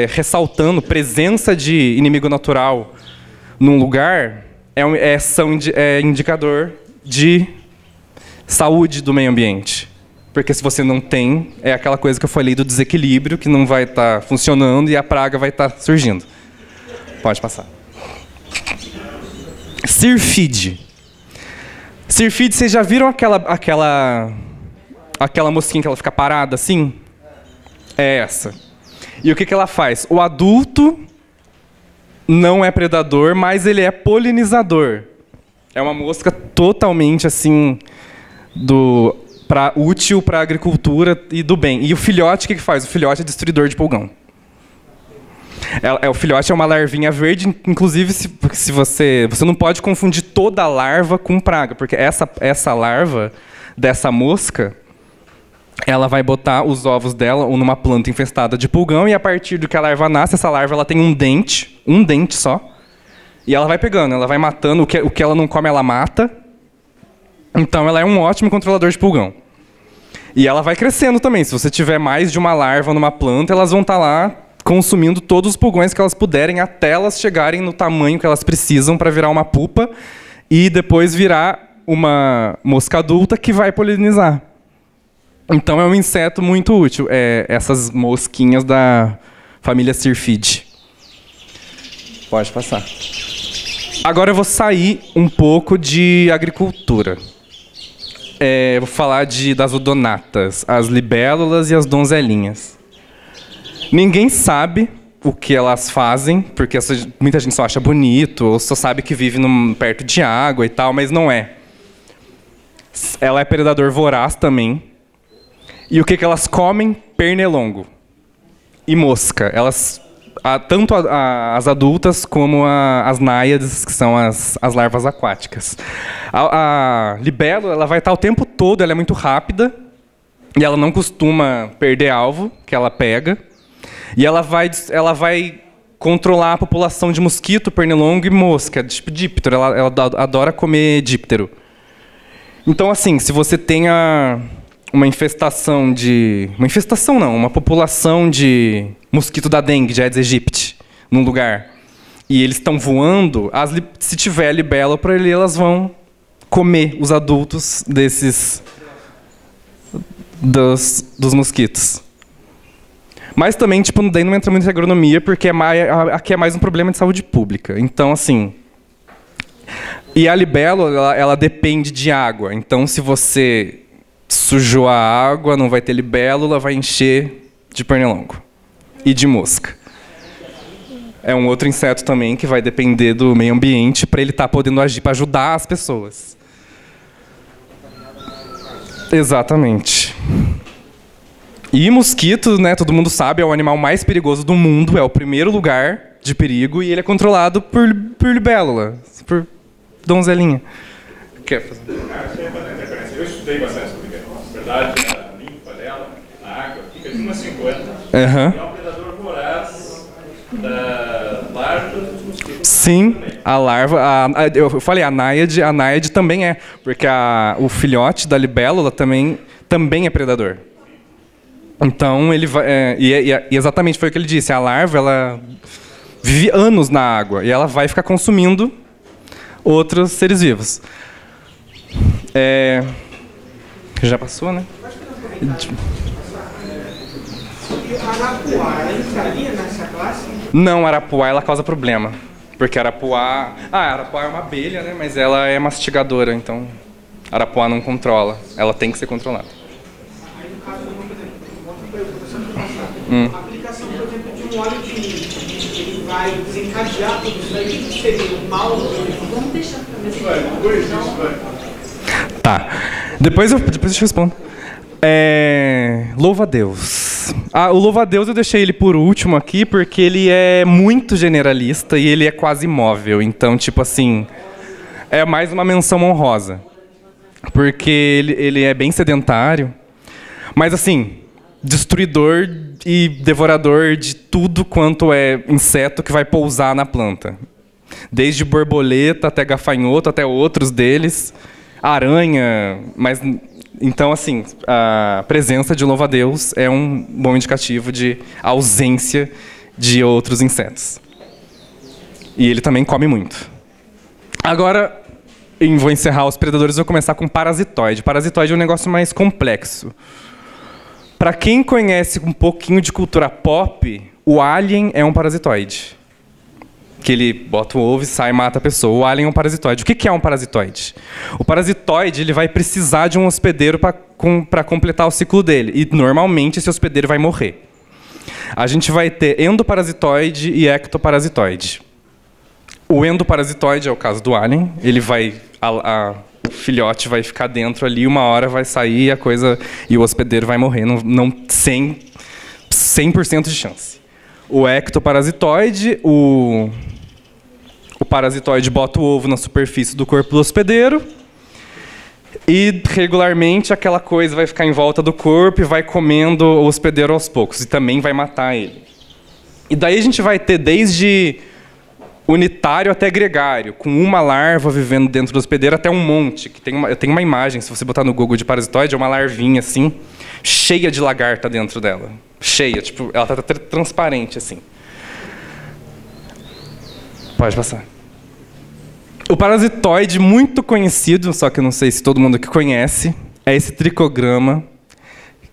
ressaltando, presença de inimigo natural num lugar é indicador de saúde do meio ambiente. Porque se você não tem, é aquela coisa que eu falei do desequilíbrio, que não vai estar funcionando e a praga vai estar surgindo. Pode passar. Sirfide. Sirfide, vocês já viram aquela mosquinha que ela fica parada assim? É essa. E o que ela faz? O adulto não é predador, mas ele é polinizador. É uma mosca totalmente assim útil para a agricultura e do bem. E o filhote, o que faz? O filhote é destruidor de pulgão. O filhote é uma larvinha verde, inclusive, se você não pode confundir toda a larva com praga, porque essa larva dessa mosca, ela vai botar os ovos dela ou numa planta infestada de pulgão, e a partir do que a larva nasce, essa larva ela tem um dente só, e ela vai pegando, ela vai matando, o que ela não come ela mata. Então ela é um ótimo controlador de pulgão. E ela vai crescendo também, se você tiver mais de uma larva numa planta, elas vão estar lá consumindo todos os pulgões que elas puderem, até elas chegarem no tamanho que elas precisam para virar uma pupa e depois virar uma mosca adulta que vai polinizar. Então é um inseto muito útil, essas mosquinhas da família Sirfide. Pode passar. Agora eu vou sair um pouco de agricultura. Vou falar das odonatas, as libélulas e as donzelinhas. Ninguém sabe o que elas fazem, porque muita gente só acha bonito, ou só sabe que vive perto de água e tal, mas não é. Ela é predador voraz também. E o que elas comem? Pernilongo e mosca. Elas, tanto as adultas como as náiades, que são as larvas aquáticas. A libélula, ela vai estar o tempo todo, ela é muito rápida, e ela não costuma perder alvo, que ela pega. E ela vai controlar a população de mosquito, pernilongo e mosca, tipo díptero. Ela adora comer díptero. Então, assim, se você tem uma população de mosquito da dengue, de Aedes aegypti, num lugar, e eles estão voando, se tiver libélula para ele, elas vão comer os adultos dos mosquitos. Mas também, tipo, daí não entra muito em agronomia, porque aqui é mais um problema de saúde pública. Então, assim... E a libélula, ela depende de água. Então, se você sujou a água, não vai ter libélula, vai encher de pernilongo e de mosca. É um outro inseto também que vai depender do meio ambiente para ele estar podendo agir, para ajudar as pessoas. Exatamente. E mosquito, né, todo mundo sabe, é o animal mais perigoso do mundo, é o primeiro lugar de perigo, e ele é controlado por libélula, por donzelinha. Quer fazer? Eu estudei bastante sobre libélula. Na verdade, a limpa dela, na água, fica de 1 a 50. É um predador voraz da larva dos mosquitos. Sim, a larva. Eu falei, a náiade também é, porque o filhote da libélula também é predador. Então, ele vai... e exatamente foi o que ele disse. A larva, ela vive anos na água. E ela vai ficar consumindo outros seres vivos. Já passou, né? A arapuá, ela entraria nessa classe? Não, a arapuá, ela causa problema. Porque a arapuá... a arapuá é uma abelha, né? Mas ela é mastigadora, então... a arapuá não controla. Ela tem que ser controlada. Aplicação, por exemplo, de um óleo de milho, ele vai desencadear tudo isso aí, seria o mal? Vamos deixar para mim. Tá. Depois eu respondo. Louva a Deus. O louva a Deus eu deixei ele por último aqui, porque ele é muito generalista e ele é quase imóvel. Então, tipo assim, é mais uma menção honrosa. Porque ele é bem sedentário. Mas assim... destruidor e devorador de tudo quanto é inseto que vai pousar na planta. Desde borboleta até gafanhoto, até outros deles, aranha, mas Então, assim, a presença de um louva-a-Deus é um bom indicativo de ausência de outros insetos. E ele também come muito. Agora, vou encerrar os predadores, vou começar com parasitoide. Parasitoide é um negócio mais complexo. Para quem conhece um pouquinho de cultura pop, o alien é um parasitoide. Que ele bota o ovo e sai e mata a pessoa. O alien é um parasitoide. O que é um parasitoide? O parasitoide ele vai precisar de um hospedeiro para completar o ciclo dele. E, normalmente, esse hospedeiro vai morrer. A gente vai ter endoparasitoide e ectoparasitoide. O endoparasitoide é o caso do alien. Ele vai... O filhote vai ficar dentro ali, uma hora vai sair a coisa, e o hospedeiro vai morrer. Não 100% de chance. O ectoparasitoide... O parasitoide bota o ovo na superfície do corpo do hospedeiro e, regularmente, aquela coisa vai ficar em volta do corpo e vai comendo o hospedeiro aos poucos, e também vai matar ele. E daí a gente vai ter desde unitário até gregário, com uma larva vivendo dentro do hospedeiro até um monte. Que tem eu tenho uma imagem, se você botar no Google de parasitoide, é uma larvinha assim, cheia de lagarta dentro dela. Cheia, tipo, ela tá transparente assim. Pode passar. O parasitoide muito conhecido, só que eu não sei se todo mundo aqui conhece, é esse tricograma,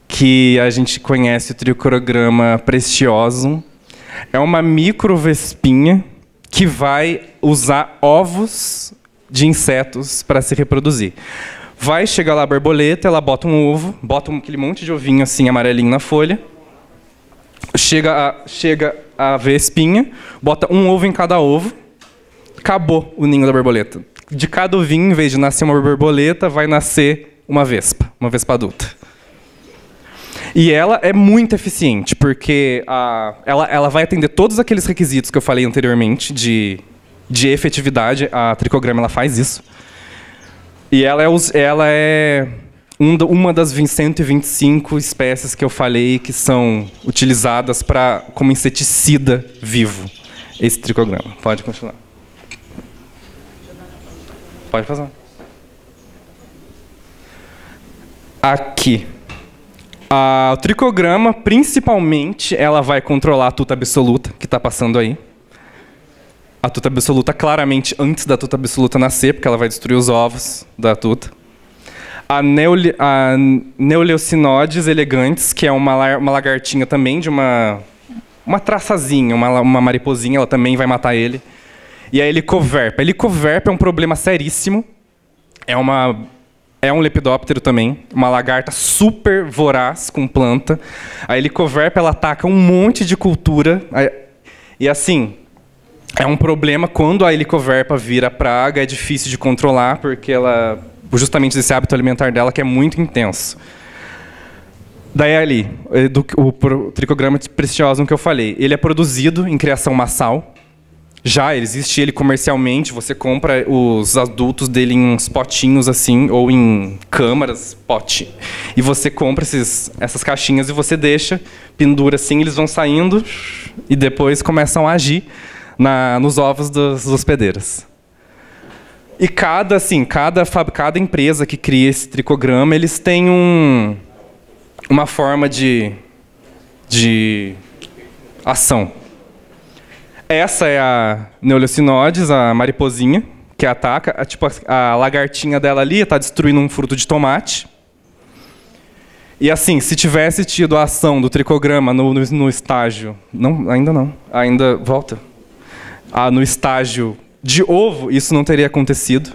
que a gente conhece o tricograma prestiosum. É uma microvespinha que vai usar ovos de insetos para se reproduzir. Vai chegar lá a borboleta, ela bota um ovo, bota aquele monte de ovinho assim amarelinho na folha, chega a vespinha, bota um ovo em cada ovo, acabou o ninho da borboleta. De cada ovinho, em vez de nascer uma borboleta, vai nascer uma vespa adulta. E ela é muito eficiente, porque ela vai atender todos aqueles requisitos que eu falei anteriormente de efetividade. A tricograma ela faz isso. E ela é uma das 125 espécies que eu falei que são utilizadas como inseticida vivo. Esse tricograma. Pode continuar. Pode passar. Aqui. O tricograma, principalmente, ela vai controlar a tuta absoluta, que está passando aí. A tuta absoluta, claramente, antes da tuta absoluta nascer, porque ela vai destruir os ovos da tuta. A Neoleucinodes elegantes, que é uma lagartinha também, de uma traçazinha, uma mariposinha, ela também vai matar ele. E a helicoverpa. A helicoverpa é um problema seríssimo. É um lepidóptero também, uma lagarta super voraz com planta. A helicoverpa ela ataca um monte de cultura. E assim, é um problema quando a helicoverpa vira praga, é difícil de controlar, porque ela, justamente desse hábito alimentar dela, que é muito intenso. Daí ali, o tricograma prestiosum que eu falei, ele é produzido em criação massal. Já existe ele comercialmente, você compra os adultos dele em uns potinhos assim, ou em câmaras, pote. E você compra essas caixinhas e você deixa, pendura assim, eles vão saindo e depois começam a agir nos ovos dos hospedeiros. E cada empresa que cria esse tricograma, eles têm uma forma de ação. Essa é a Neoleucinodes, a mariposinha, que ataca. A lagartinha dela ali está destruindo um fruto de tomate. E assim, se tivesse tido a ação do tricograma no estágio... Não, ainda não. Ainda... Volta. No estágio de ovo, isso não teria acontecido.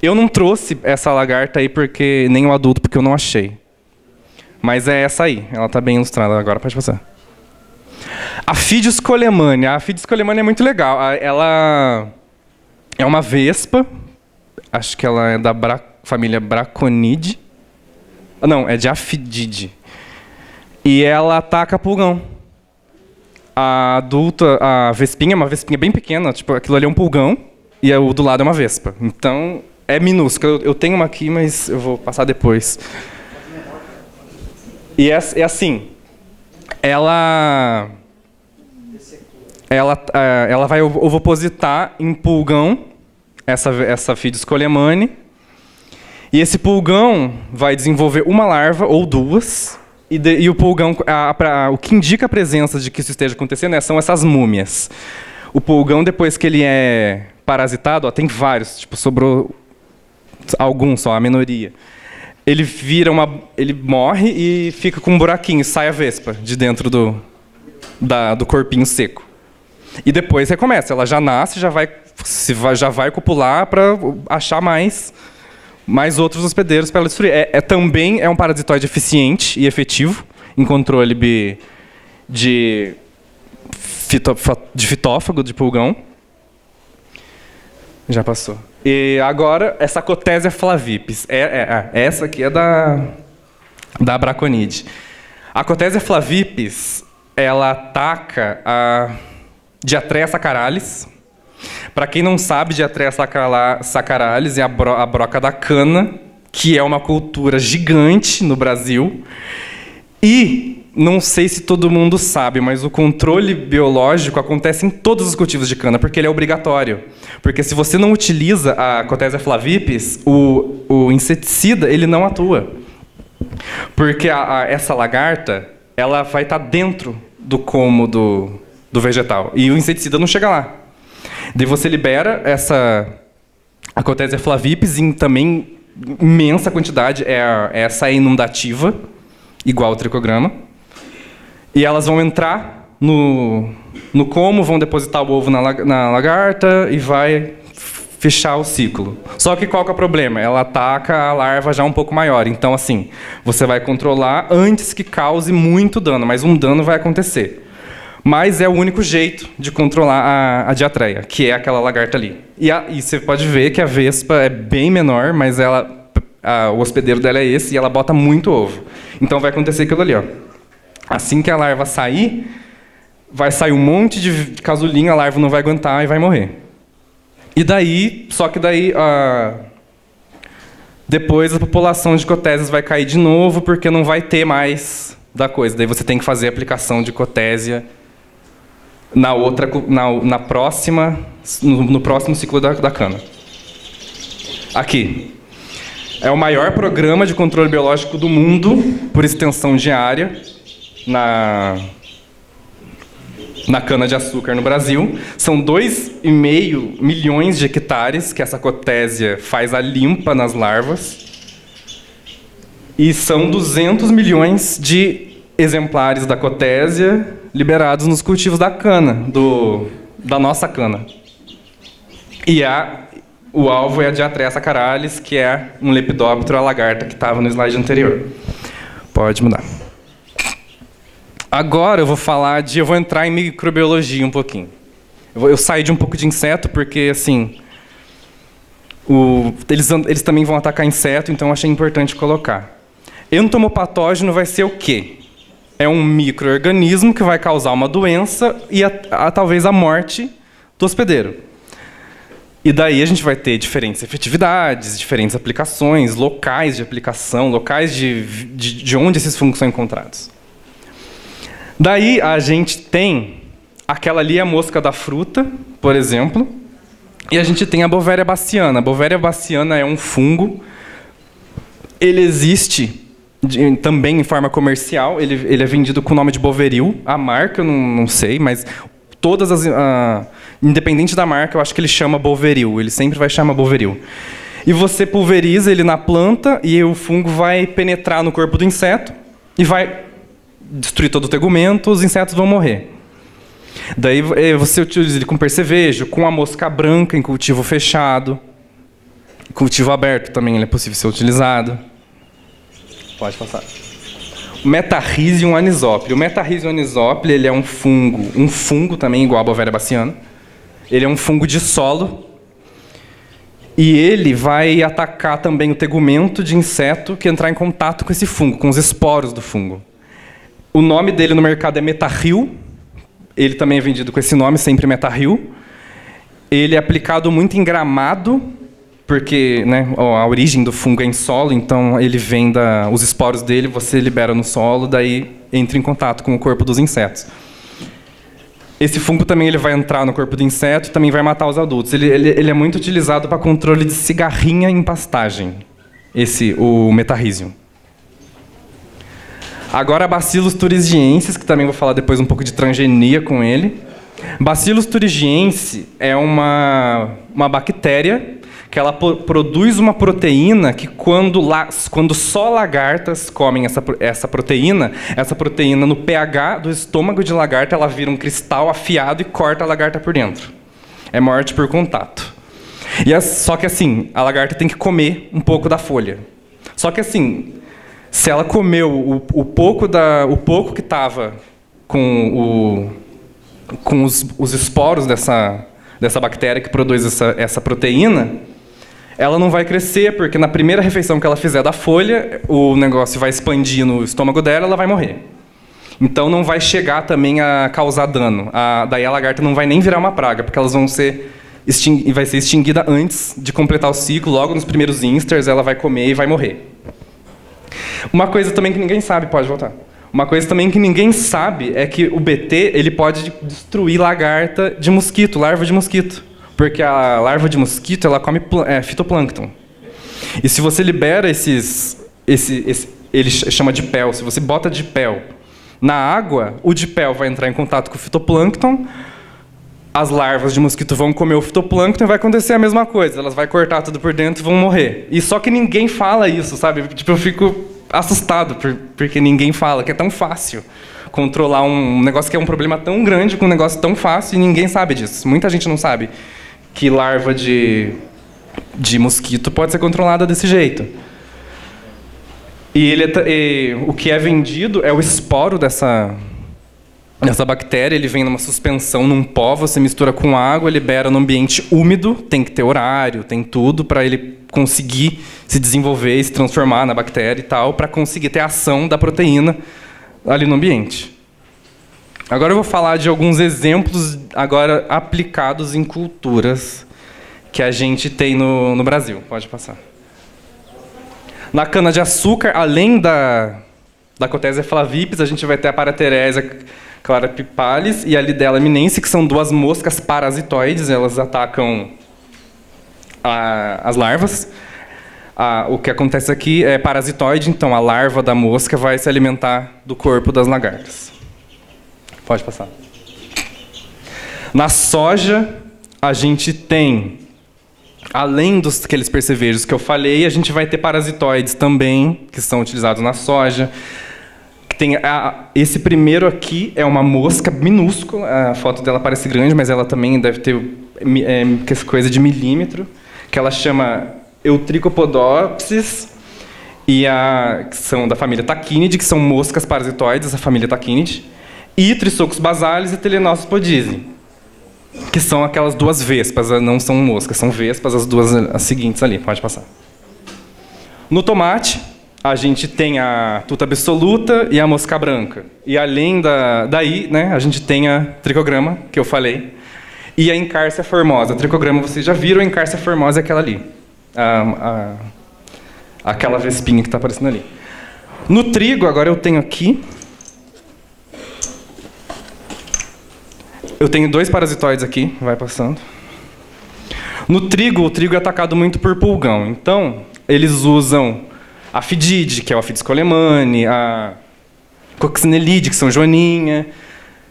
Eu não trouxe essa lagarta aí, porque nem o adulto, porque eu não achei. Mas é essa aí. Ela está bem ilustrada agora. Pode passar. Aphidius colemani. A Aphidius colemani é muito legal. Ela é uma vespa. Acho que ela é da família Braconidae. Não, é de Aphididae. E ela ataca pulgão. A vespinha é uma vespinha bem pequena. Tipo, aquilo ali é um pulgão e o do lado é uma vespa. Então, é minúsculo. Eu tenho uma aqui, mas eu vou passar depois. E é assim... Ela vai ovopositar em pulgão, essa Aphidius colemani, E esse pulgão vai desenvolver uma larva ou duas, e o pulgão, o que indica a presença de que isso esteja acontecendo são essas múmias. O pulgão, depois que ele é parasitado, tem vários, tipo, sobrou alguns só, a minoria. Ele vira ele morre e fica com um buraquinho, sai a vespa de dentro do corpinho seco. E depois recomeça, ela já nasce, já vai copular para achar mais outros hospedeiros para ela destruir. Também é um parasitoide eficiente e efetivo em controle de fitófago, de pulgão. Já passou. E agora, essa Cotesia flavipes. Essa aqui é da Braconide. A Cotesia flavipes, ela ataca a Diatraea saccharalis. Para quem não sabe, Diatraea saccharalis é a broca da cana, que é uma cultura gigante no Brasil. E não sei se todo mundo sabe, mas o controle biológico acontece em todos os cultivos de cana, porque ele é obrigatório. Porque se você não utiliza a Cotesia flavipes, o inseticida ele não atua. Porque essa lagarta ela vai estar dentro do cômodo do vegetal, e o inseticida não chega lá. Daí você libera a Cotesia flavipes em também imensa quantidade, essa é inundativa, igual o tricograma, e elas vão entrar no como, vão depositar o ovo na lagarta e vai fechar o ciclo. Só que qual que é o problema? Ela ataca a larva já um pouco maior, então assim, você vai controlar antes que cause muito dano, mas um dano vai acontecer. Mas é o único jeito de controlar a Diatraea, que é aquela lagarta ali. E você pode ver que a vespa é bem menor, mas o hospedeiro dela é esse, e ela bota muito ovo. Então vai acontecer aquilo ali, ó. Assim que a larva sair, vai sair um monte de casulinha, a larva não vai aguentar e vai morrer. E daí, depois a população de Cotesias vai cair de novo, porque não vai ter mais da coisa. Daí você tem que fazer a aplicação de Cotesia no próximo ciclo da cana. Aqui. É o maior programa de controle biológico do mundo, por extensão de área, na cana-de-açúcar no Brasil. São 2,5 milhões de hectares que essa Cotesia faz a limpa nas larvas. E são 200 milhões de exemplares da Cotesia liberados nos cultivos da cana, da nossa cana. E o alvo é a Diatraea saccharalis, que é um lepidóptero, a lagarta que estava no slide anterior. Pode mudar. Agora eu vou falar eu vou entrar em microbiologia um pouquinho. Eu saí de um pouco de inseto, porque assim, eles também vão atacar inseto, então eu achei importante colocar. Entomopatógeno vai ser o quê? É um micro-organismo que vai causar uma doença e talvez a morte do hospedeiro. E daí a gente vai ter diferentes efetividades, diferentes aplicações, locais de aplicação, locais de onde esses fungos são encontrados. Daí a gente tem aquela ali, a mosca da fruta, por exemplo, e a gente tem a Beauveria bassiana. A Beauveria bassiana é um fungo, ele existe também em forma comercial, ele é vendido com o nome de Boveril. A marca eu não sei, mas todas as independente da marca, eu acho que ele chama Boveril, ele sempre vai chamar Boveril. E você pulveriza ele na planta e o fungo vai penetrar no corpo do inseto e vai destruir todo o tegumento, os insetos vão morrer. Daí você utiliza ele com percevejo, com a mosca branca em cultivo fechado, cultivo aberto também ele é possível ser utilizado. Pode passar. Metarhizium anisopliae. O Metarhizium anisopliae, ele é um fungo também igual a Beauveria bassiana. Ele é um fungo de solo. E ele vai atacar também o tegumento de inseto que entrar em contato com esse fungo, com os esporos do fungo. O nome dele no mercado é Metaril. Ele também é vendido com esse nome, sempre Metaril. Ele é aplicado muito em gramado, porque né, a origem do fungo é em solo, então ele vem os esporos dele, você libera no solo, daí entra em contato com o corpo dos insetos. Esse fungo também ele vai entrar no corpo do inseto e também vai matar os adultos. Ele é muito utilizado para controle de cigarrinha em pastagem. o Metarhizium. Agora, Bacillus thuringiensis, que também vou falar depois um pouco de transgenia com ele. Bacillus thuringiensis é uma bactéria que ela produz uma proteína que, quando só lagartas comem essa proteína no pH do estômago de lagarta, ela vira um cristal afiado e corta a lagarta por dentro. É morte por contato. E só que assim, a lagarta tem que comer um pouco da folha. Só que assim, se ela comeu o pouco que estava com os esporos dessa bactéria que produz essa proteína, ela não vai crescer, porque na primeira refeição que ela fizer da folha, o negócio vai expandir no estômago dela, ela vai morrer. Então não vai chegar também a causar dano. Daí a lagarta não vai nem virar uma praga, porque elas vão ser extinguida antes de completar o ciclo, logo nos primeiros insters, ela vai comer e vai morrer. Uma coisa também que ninguém sabe, pode voltar. Uma coisa também que ninguém sabe é que o BT ele pode destruir lagarta de mosquito, larva de mosquito. Porque a larva de mosquito ela come fitoplâncton. E se você libera ele chama de Dipel, se você bota Dipel na água, o Dipel vai entrar em contato com o fitoplâncton, as larvas de mosquito vão comer o fitoplâncton e vai acontecer a mesma coisa. Elas vão cortar tudo por dentro e vão morrer. E só que ninguém fala isso, sabe? Tipo, eu fico assustado, porque ninguém fala que é tão fácil controlar um negócio que é um problema tão grande, com um negócio tão fácil, e ninguém sabe disso. Muita gente não sabe que larva de mosquito pode ser controlada desse jeito. E o que é vendido é o esporo dessa bactéria. Ele vem numa suspensão, num pó, você mistura com água, libera no ambiente úmido, tem que ter horário, tem tudo para ele conseguir se desenvolver, se transformar na bactéria e tal, para conseguir ter a ação da proteína ali no ambiente. Agora eu vou falar de alguns exemplos agora aplicados em culturas que a gente tem no Brasil. Pode passar. Na cana-de-açúcar, além da Cotesia flavipes, a gente vai ter a Parateresia clara pipalis e a Lidella eminense, que são duas moscas parasitoides. Elas atacam as larvas. O que acontece aqui é parasitoide, então a larva da mosca vai se alimentar do corpo das lagartas. Pode passar. Na soja, a gente tem, além dos aqueles percevejos que eu falei, a gente vai ter parasitoides também, que são utilizados na soja. Tem esse primeiro aqui é uma mosca minúscula, a foto dela parece grande, mas ela também deve ter coisa de milímetro, que ela chama Eutricopodopsis, que são da família Tachinidae, que são moscas parasitoides, a família Tachinidae, e trissocos basales e telenóspodizae, que são aquelas duas vespas, não são moscas, são vespas, as duas as seguintes ali. Pode passar. No tomate, a gente tem a tuta absoluta e a mosca branca. E além daí, né, a gente tem a tricograma, que eu falei, e a encársia formosa. A tricograma vocês já viram, a encársia formosa é aquela ali. Aquela vespinha que está aparecendo ali. No trigo, agora eu tenho aqui... Eu tenho dois parasitoides aqui, vai passando. No trigo, o trigo é atacado muito por pulgão. Então, eles usam a Aphidius, que é o Aphidius colemani, a coccinelide, que são joaninha,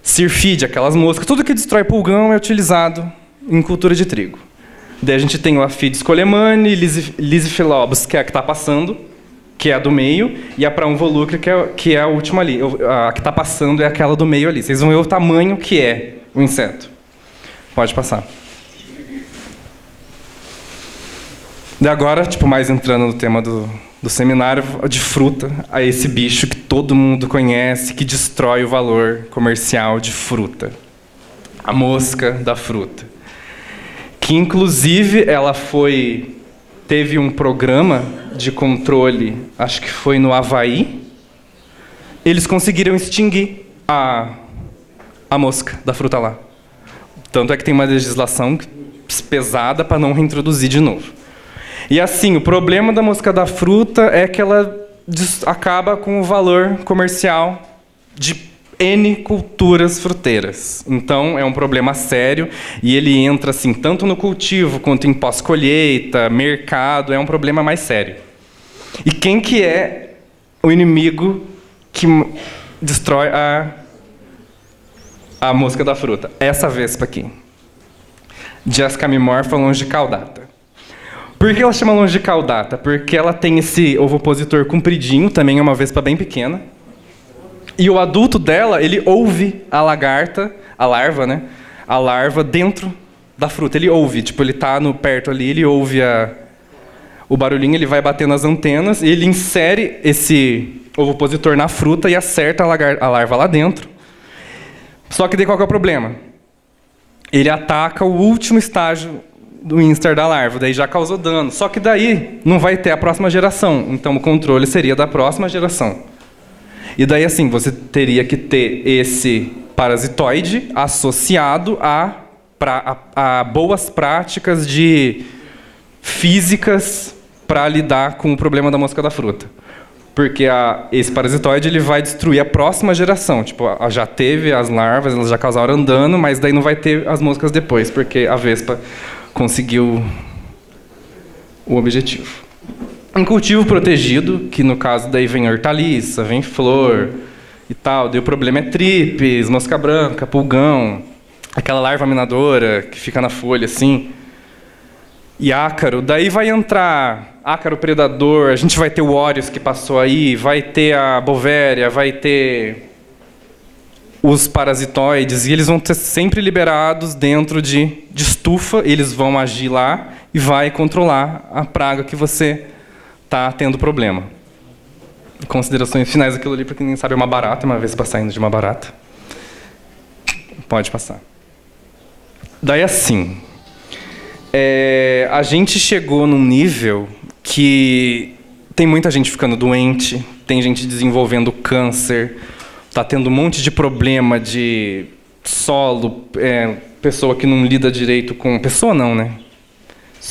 sirfide, aquelas moscas. Tudo que destrói pulgão é utilizado em cultura de trigo. Daí a gente tem o Aphidius colemani, lisifilobus, que é a que está passando, que é a do meio, e a praon volucre, que é a última ali. A que está passando é aquela do meio ali. Vocês vão ver o tamanho que é o inseto. Pode passar. E agora, tipo, mais entrando no tema do seminário, de fruta, a esse bicho que todo mundo conhece, que destrói o valor comercial de fruta. A mosca da fruta. Que, inclusive, ela teve um programa de controle, acho que foi no Havaí. Eles conseguiram extinguir a mosca da fruta lá. Tanto é que tem uma legislação pesada para não reintroduzir de novo. E assim, o problema da mosca da fruta é que ela acaba com o valor comercial de N culturas fruteiras. Então, é um problema sério, e ele entra assim, tanto no cultivo, quanto em pós-colheita, mercado, é um problema mais sério. E quem que é o inimigo que destrói a mosca da fruta? Essa vespa aqui. Diachasmimorpha longicaudata. Por que ela chama longicaudata? Porque ela tem esse ovopositor compridinho, também é uma vespa bem pequena. E o adulto dela, ele ouve a lagarta, a larva, né? A larva dentro da fruta. Ele ouve, tipo, ele tá perto ali, ele ouve o barulhinho, ele vai batendo as antenas e ele insere esse ovopositor na fruta e acerta a larva lá dentro. Só que daí qual que é o problema? Ele ataca o último estágio do instar da larva, daí já causou dano. Só que daí não vai ter a próxima geração, então o controle seria da próxima geração. E daí assim, você teria que ter esse parasitoide associado a boas práticas de físicas para lidar com o problema da mosca da fruta. Porque esse parasitoide ele vai destruir a próxima geração. Tipo, já teve as larvas, elas já causaram dano, mas daí não vai ter as moscas depois, porque a vespa conseguiu o objetivo. Um cultivo protegido, que no caso daí vem hortaliça, vem flor e tal. Daí o problema é tripes, mosca branca, pulgão, aquela larva minadora que fica na folha assim. E ácaro, daí vai entrar ácaro predador, a gente vai ter o óreos que passou aí, vai ter a Beauveria, vai ter os parasitoides, e eles vão ser sempre liberados dentro de estufa, eles vão agir lá e vai controlar a praga que você está tendo problema. Considerações finais daquilo ali, para quem nem sabe, é uma barata, uma vespa saindo de uma barata. Pode passar. Daí assim... a gente chegou num nível que tem muita gente ficando doente, tem gente desenvolvendo câncer, está tendo um monte de problema de solo, pessoa que não lida direito com... Pessoa não, né?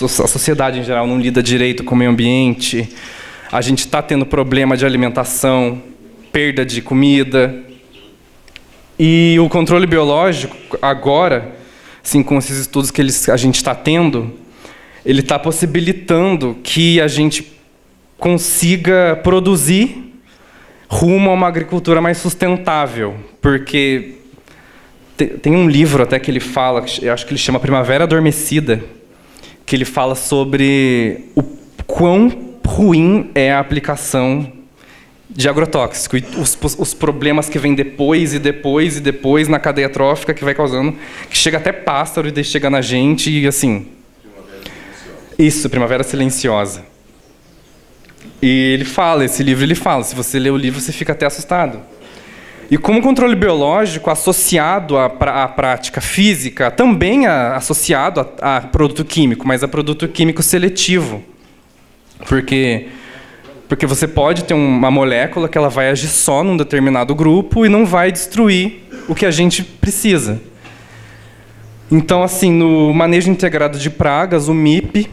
A sociedade em geral não lida direito com o meio ambiente. A gente está tendo problema de alimentação, perda de comida. E o controle biológico agora... Sim, com esses estudos que a gente está tendo, ele está possibilitando que a gente consiga produzir rumo a uma agricultura mais sustentável, porque tem um livro até que ele fala, eu acho que ele chama Primavera Adormecida, que ele fala sobre o quão ruim é a aplicação de agrotóxico, e os problemas que vêm depois na cadeia trófica que vai causando, que chega até pássaro e daí chega na gente e assim... Primavera Silenciosa. E esse livro fala, se você ler o livro você fica até assustado. E como o controle biológico associado à prática física, também associado a produto químico, mas a produto químico seletivo, porque você pode ter uma molécula que ela vai agir só num determinado grupo e não vai destruir o que a gente precisa. Então, assim, no manejo integrado de pragas, o MIP,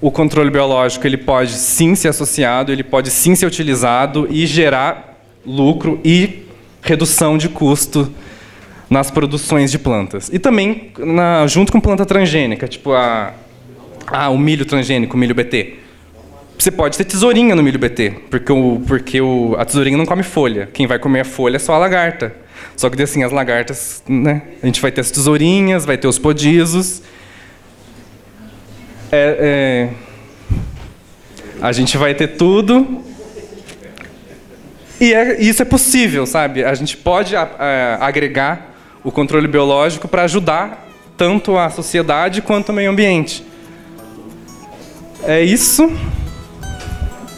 o controle biológico, ele pode sim ser associado, ele pode sim ser utilizado e gerar lucro e redução de custo nas produções de plantas. E também junto com planta transgênica, tipo o milho transgênico, o milho BT. Você pode ter tesourinha no milho BT, porque a tesourinha não come folha. Quem vai comer a folha é só a lagarta. Só que assim, as lagartas, né? A gente vai ter as tesourinhas, vai ter os podizos. A gente vai ter tudo. E isso é possível, sabe? A gente pode agregar o controle biológico para ajudar tanto a sociedade quanto o meio ambiente. É isso.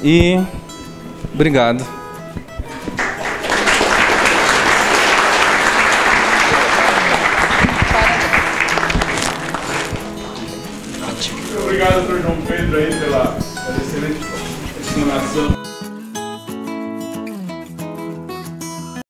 E obrigado. Muito obrigado, Dr. João Pedro, aí pela excelente explanação.